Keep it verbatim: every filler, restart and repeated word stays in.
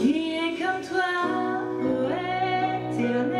Qui est comme toi, ô Éternel.